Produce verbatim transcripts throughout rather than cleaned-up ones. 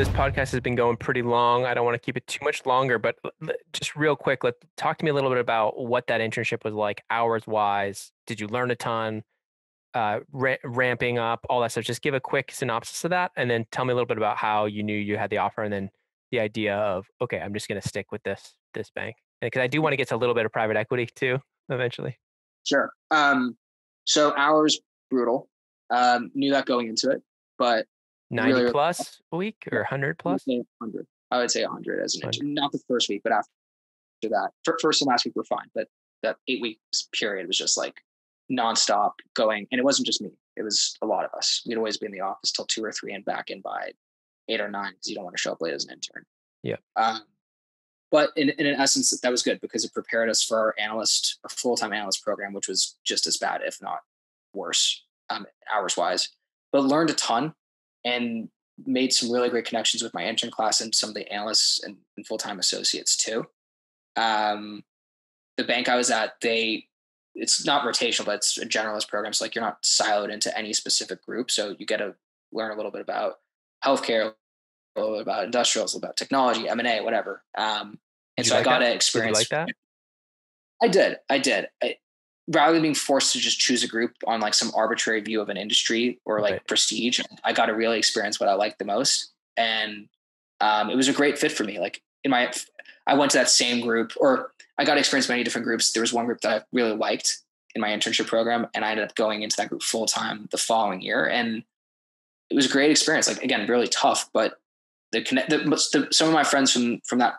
this podcast has been going pretty long. I don't want to keep it too much longer, but just real quick, let talk to me a little bit about what that internship was like, hours wise. Did you learn a ton? Uh, ra- ramping up, all that stuff. Just give a quick synopsis of that, and then tell me a little bit about how you knew you had the offer, and then the idea of, okay, I'm just going to stick with this this bank, because I do want to get to a little bit of private equity too eventually. Sure. Um, so hours brutal. Um, knew that going into it, but ninety really, plus a week or hundred plus. Hundred. I would say hundred as an intern. Not the first week, but after that, first and last week were fine. But that eight weeks period was just like nonstop going. And it wasn't just me. It was a lot of us. We'd always be in the office till two or three and back in by eight or nine, because you don't want to show up late as an intern. Yeah. Um, but in, in essence, that was good because it prepared us for our analyst, a full-time analyst program, which was just as bad, if not worse, um, hours wise, but learned a ton and made some really great connections with my intern class and some of the analysts and, and full-time associates too. Um, the bank I was at, they, it's not rotational, but it's a generalist program. So like you're not siloed into any specific group. So you get to learn a little bit about healthcare, a little bit about industrials, a little about technology, M and A, whatever. Um, and so like I got to experience like that. I did. I did. I, rather than being forced to just choose a group on like some arbitrary view of an industry or like right. prestige, I got to really experience what I liked the most. And um, it was a great fit for me. Like in my, I went to that same group, or I got to experience many different groups. There was one group that I really liked in my internship program, and I ended up going into that group full time the following year. And it was a great experience. Like again, really tough, but the connect, the, the, some of my friends from, from that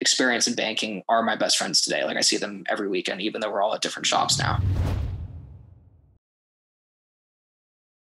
experience in banking are my best friends today. Like I see them every weekend, even though we're all at different shops now.